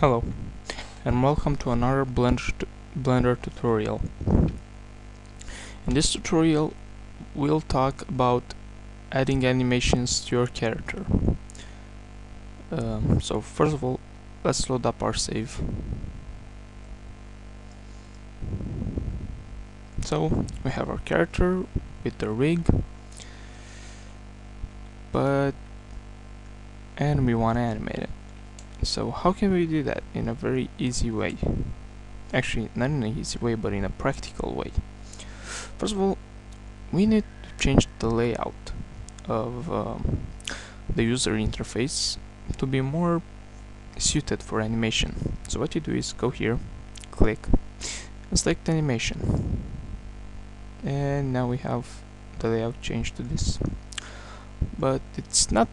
Hello and welcome to another Blender tutorial. In this tutorial we'll talk about adding animations to your character. So first of all, let's load up our save. So we have our character with the rig, and we want to animate it. So how can we do that in a very easy way? Actually, not in an easy way, but in a practical way. First of all, we need to change the layout of the user interface to be more suited for animation. So what you do is go here, click, and select animation. And now we have the layout changed to this. But it's not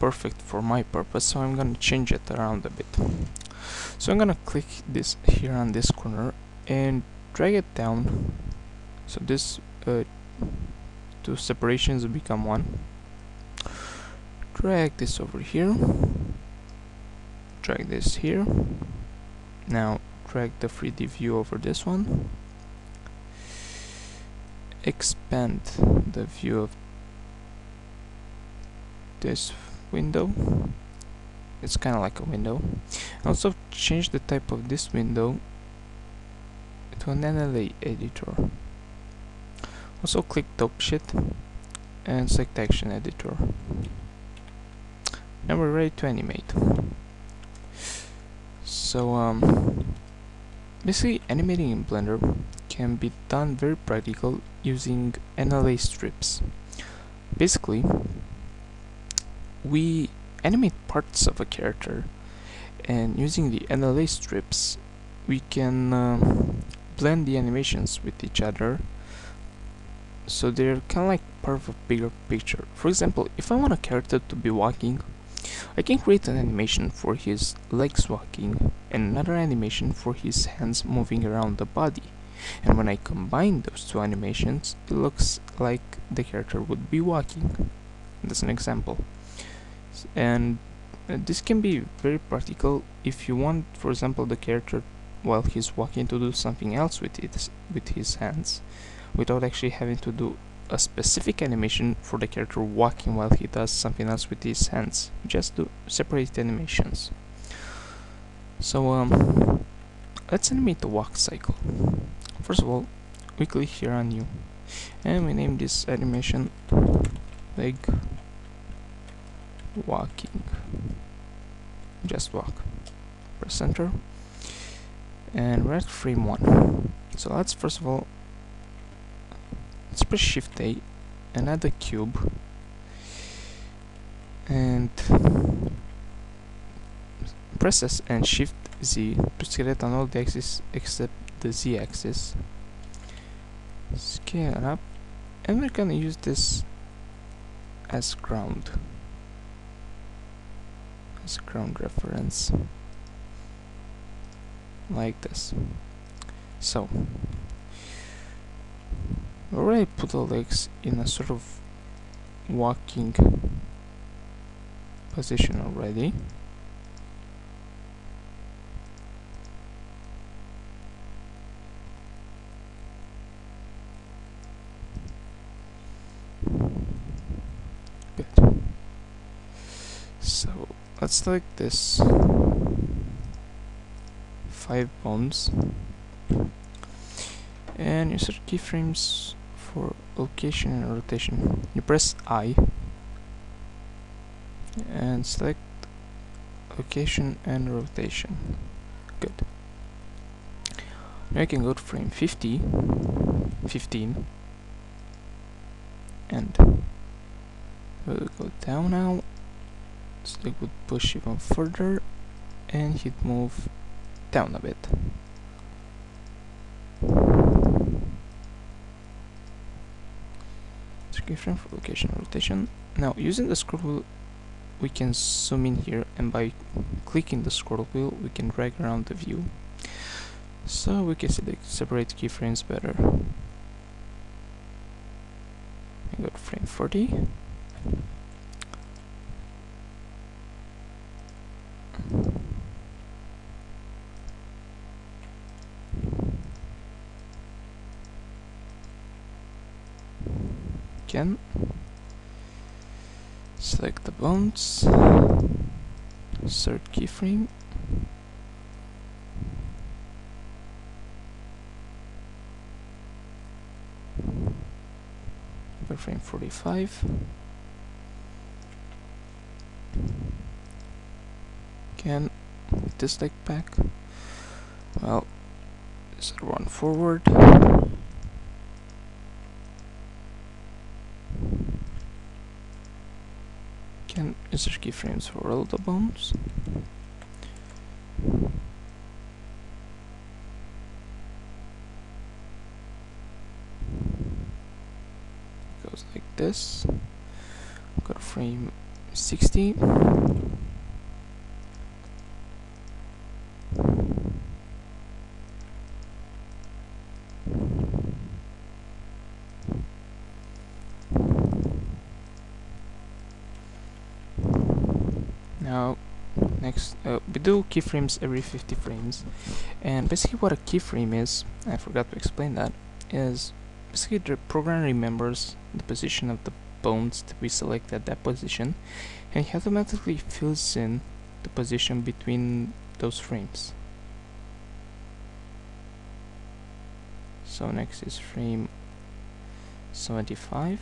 perfect for my purpose, so I'm gonna change it around a bit. So I'm gonna click this here on this corner and drag it down, so this two separations become one. Drag this over here, drag this here, now drag the 3D view over this one, expand the view of this window, it's kind of like a window. Also change the type of this window to an NLA editor. Also click top sheet and select action editor. Now we're ready to animate. So basically animating in Blender can be done very practical using NLA strips. Basically we animate parts of a character, and using the NLA strips we can blend the animations with each other, so they're kind of like part of a bigger picture. For example, if I want a character to be walking, I can create an animation for his legs walking and another animation for his hands moving around the body, and when I combine those two animations it looks like the character would be walking. That's an example. And this can be very practical if you want, for example, the character while he's walking to do something else with his hands, without actually having to do a specific animation for the character walking while he does something else with his hands. Just do separate animations. So let's animate the walk cycle. First of all, we click here on new and we name this animation leg walking. Just walk. Press enter. And we're at frame 1. So let's first of all press shift A and add a cube and press S and shift Z to select on all the axes except the Z axis. Scale up, and we're gonna use this as ground. Ground reference, like this. So we already put the legs in a sort of walking position already. Good. So let's select this 5 bones and you search keyframes for location and rotation. You press I and select location and rotation. Good. Now you can go to frame 15 and we'll go down now. So they would push even further and hit move down a bit. Keyframe for location and rotation. Now using the scroll wheel we can zoom in here, and by clicking the scroll wheel we can drag around the view, so we can select separate keyframes better. I got frame 40. again. Select the bones, insert keyframe. Frame 45. Again, this leg back. Well, this one forward. Can insert keyframes for all the bones. Like this. Got frame 60. Now, next, we do keyframes every 50 frames, and basically, what a keyframe is, I forgot to explain that, is basically the program remembers the position of the bones that we select at that position, and it automatically fills in the position between those frames. So next is frame 75.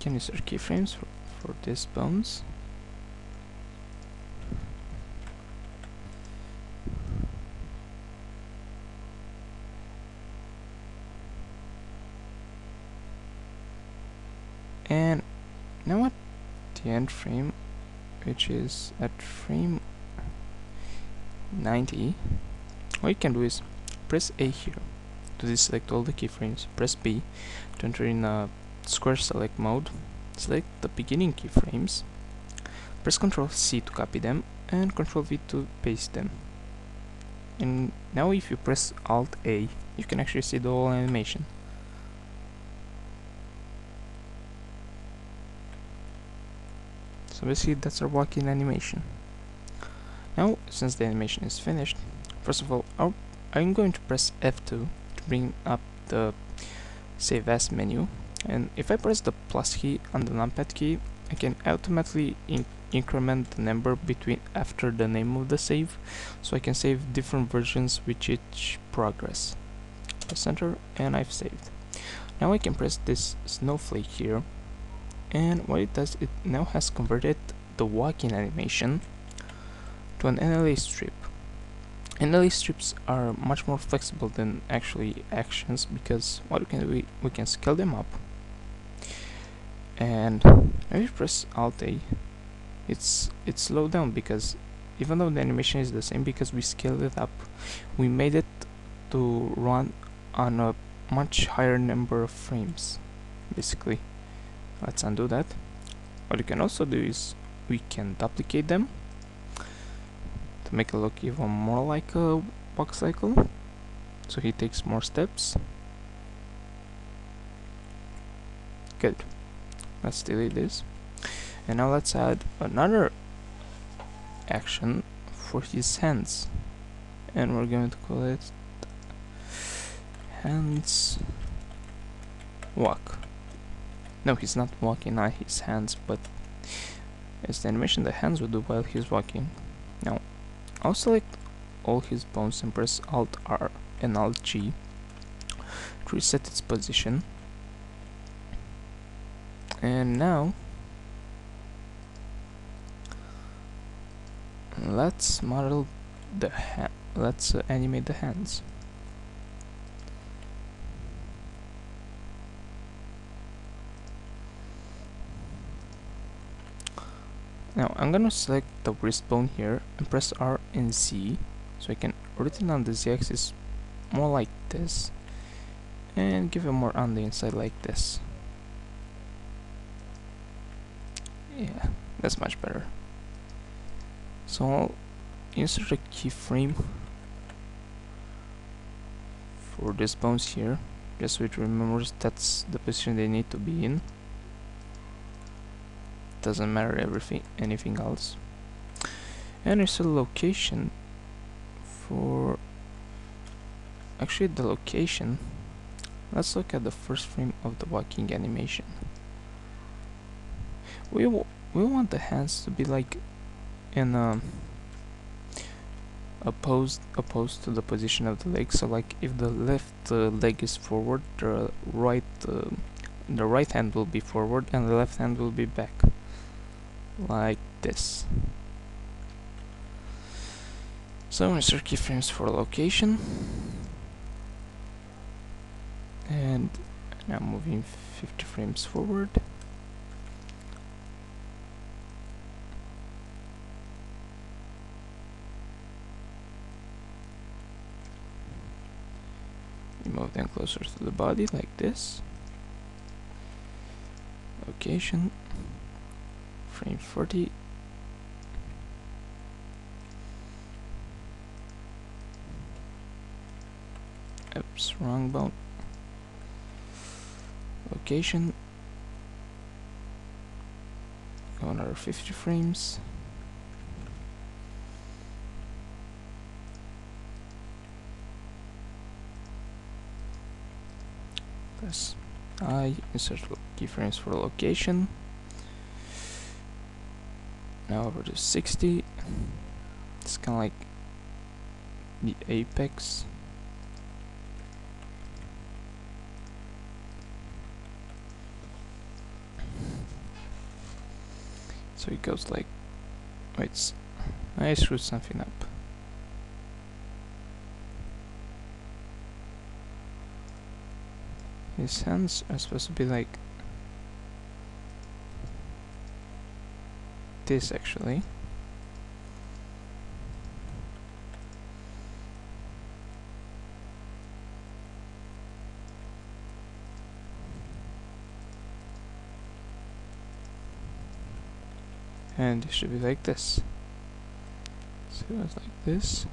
Can insert keyframes for these bones. And now at the end frame, which is at frame 90, what you can do is press A here to deselect all the keyframes, press B to enter in a square select mode, select the beginning keyframes, press Ctrl+C to copy them, and Ctrl+V to paste them. And now if you press Alt+A, you can actually see the whole animation. So basically that's our walking animation. Now, since the animation is finished, first of all, I'm going to press F2 to bring up the Save As menu. And if I press the plus key and the numpad key, I can automatically increment the number between after the name of the save, so I can save different versions with each progress. Press enter, and I've saved. Now I can press this snowflake here, and what it does, it now has converted the walking animation to an NLA strip. NLA strips are much more flexible than actually actions, because what we can do, we can scale them up. And if you press Alt+A, it's slowed down, because even though the animation is the same, because we scaled it up, we made it to run on a much higher number of frames. Basically, let's undo that. What you can also do is we can duplicate them, make it look even more like a walk cycle, so he takes more steps. Good. Let's delete this, and now let's add another action for his hands, and we're going to call it hands walk. No, he's not walking on his hands, but it's the animation the hands would do while he's walking. Now I'll select all his bones and press Alt-R and Alt-G to reset its position. And now, let's model the hand. Let's animate the hands. Now I'm gonna select the wrist bone here and press R and Z, so I can rotate on the Z axis more like this, and give it more on the inside like this. Yeah, that's much better. So I'll insert a keyframe for these bones here, just so it remembers that's the position they need to be in. doesn't matter anything else. And it's a location for, actually the location, let's look at the first frame of the walking animation. We want the hands to be like in opposed to the position of the leg. So like if the left leg is forward, the right hand will be forward and the left hand will be back, like this. So insert keyframes for location, and now moving 50 frames forward. Move them closer to the body, like this. Location, frame 40. Oops, wrong bone. Location, go another 50 frames. Press I, insert keyframes for location. Now over to 60. It's kind of like the apex. So it goes like, wait, I screwed something up. His hands are supposed to be like this, actually. And it should be like this. So it's like this.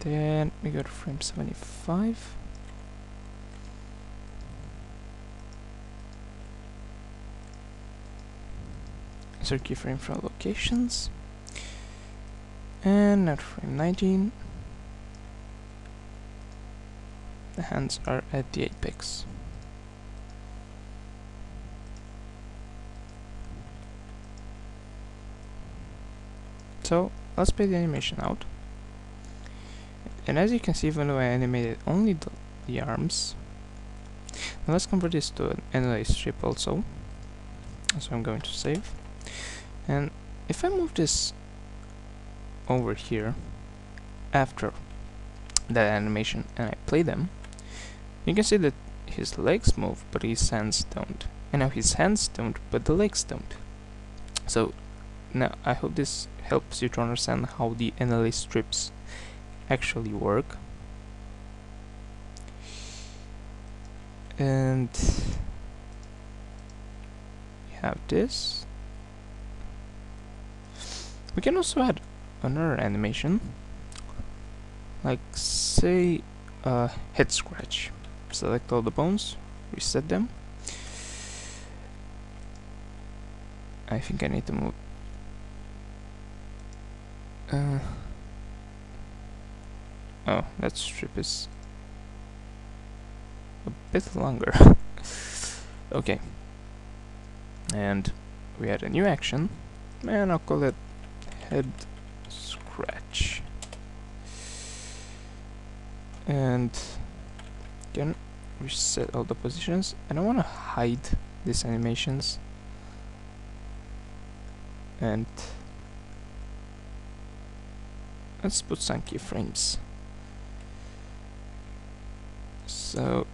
Then we go to frame 75. Insert keyframe for locations. And at frame 19, the hands are at the apex. So let's play the animation out. And as you can see, even though I animated only the arms, now let's convert this to an NLA strip also. So I'm going to save. And if I move this over here after that animation and I play them, you can see that his legs move, but his hands don't. And now his hands don't, but the legs don't. So now I hope this helps you to understand how the NLA strips actually work. And we have this. We can also add another animation, like say head scratch. Select all the bones, reset them. I think I need to move oh, that strip is a bit longer. Okay. And we had a new action, and I'll call it head scratch. And again, reset all the positions. And I want to hide these animations. And let's put some keyframes. So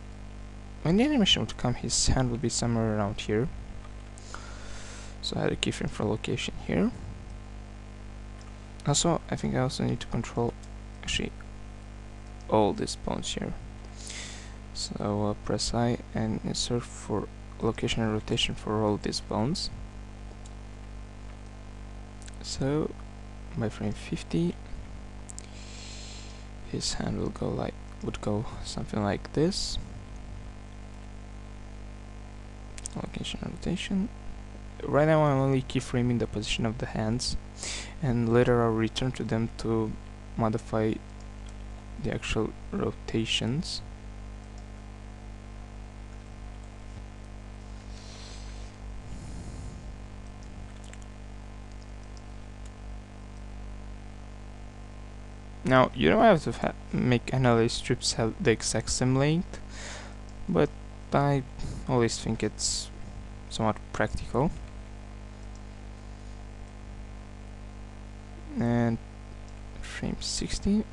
when the animation would come, his hand would be somewhere around here. So I had a keyframe for location here. Also, I think I also need to control actually all these bones here. So press I and insert for location and rotation for all these bones. So by frame 50, his hand will go like, would go something like this. location and rotation. Right now I'm only keyframing the position of the hands, and later I'll return to them to modify the actual rotations. Now, you don't have to make NLA strips have the exact same length, but I always think it's somewhat practical. And frame 60.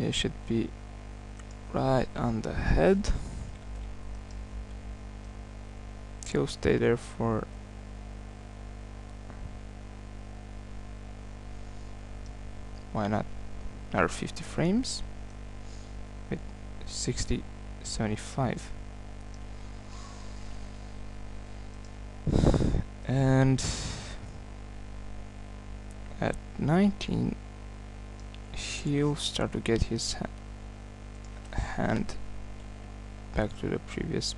It should be right on the head. He'll stay there for why not another 50 frames with 60, 75. And at 19 he'll start to get his hand back to the previous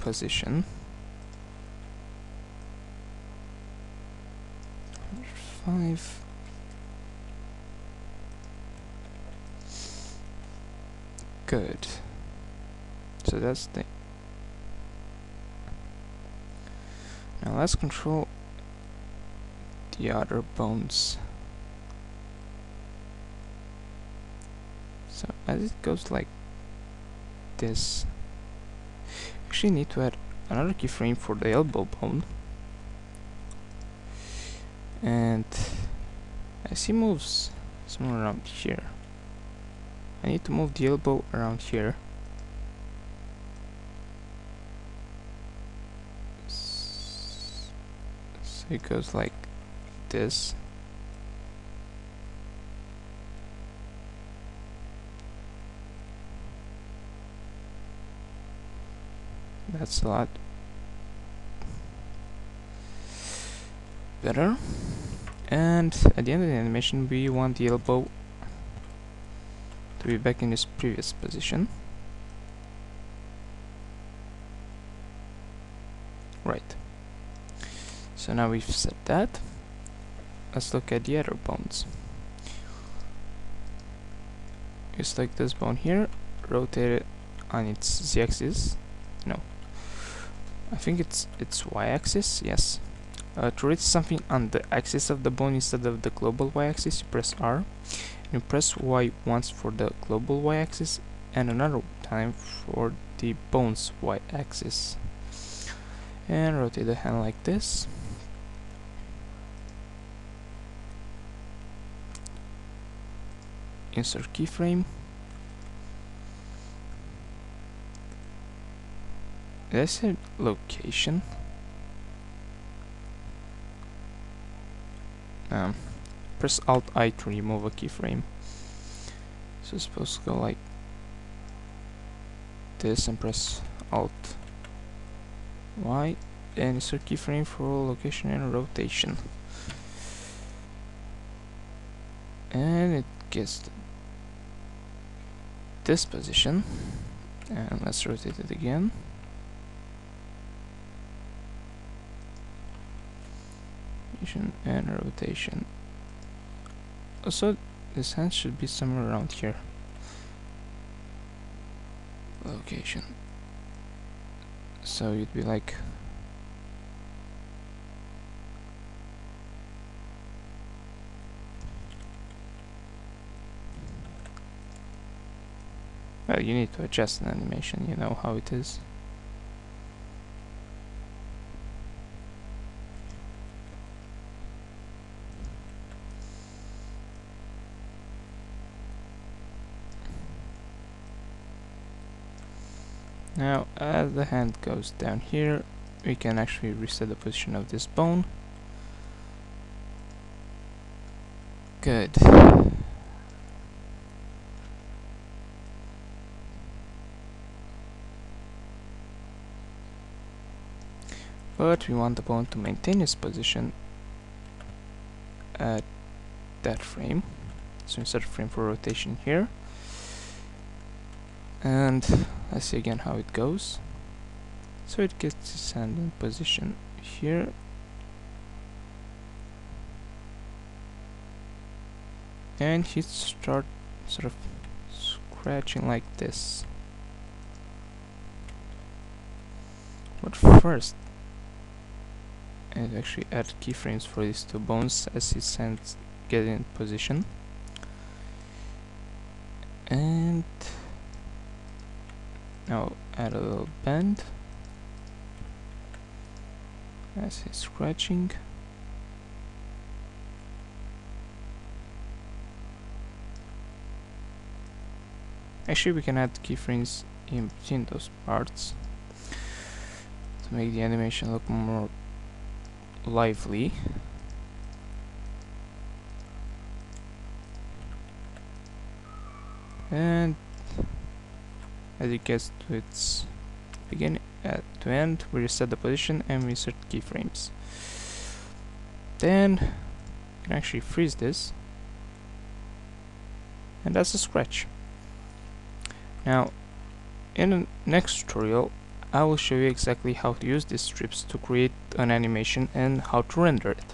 position. 5. Good. So that's the. Now let's control the other bones. So as it goes like this, actually need to add another keyframe for the elbow bone. And as he moves somewhere around here, I need to move the elbow around here. So it goes like this. That's a lot better. And at the end of the animation we want the elbow to be back in its previous position. Right. So now we've set that. Let's look at the other bones. Just like this bone here, rotate it on its z-axis. No. I think it's y-axis, yes. To reach something on the axis of the bone instead of the global y-axis, you press R, and you press Y once for the global y-axis and another time for the bone's y-axis. And rotate the hand like this. Insert keyframe. That's a location. Press Alt I to remove a keyframe. So it's supposed to go like this, and press Alt Y and insert keyframe for location and rotation. And it gets to this position, and let's rotate it again. And rotation. Also, this hand should be somewhere around here. Location. So you'd be like well, you need to adjust an animation, you know how it is. Now, as the hand goes down here, we can actually reset the position of this bone. Good. But we want the bone to maintain its position at that frame. So insert a frame for rotation here. and let's see again how it goes. So it gets its hand in position here, and he starts sort of scratching like this. But first, and actually add keyframes for these two bones as his hands get in position. And now add a little bend as he's scratching. Actually, we can add keyframes in between those parts to make the animation look more lively. And as it gets to its beginning to end, we reset the position and we insert keyframes. Then you can actually freeze this, and that's a scratch. Now, in the next tutorial, I will show you exactly how to use these strips to create an animation and how to render it.